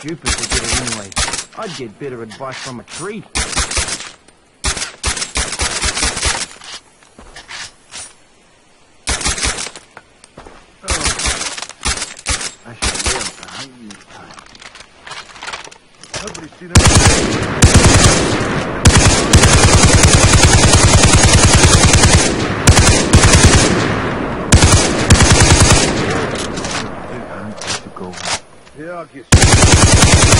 stupid to get it anyway. I'd get better advice from a tree. Oh, I should be able to hunt you time. Nobody's seen it. Yeah, I'll get you.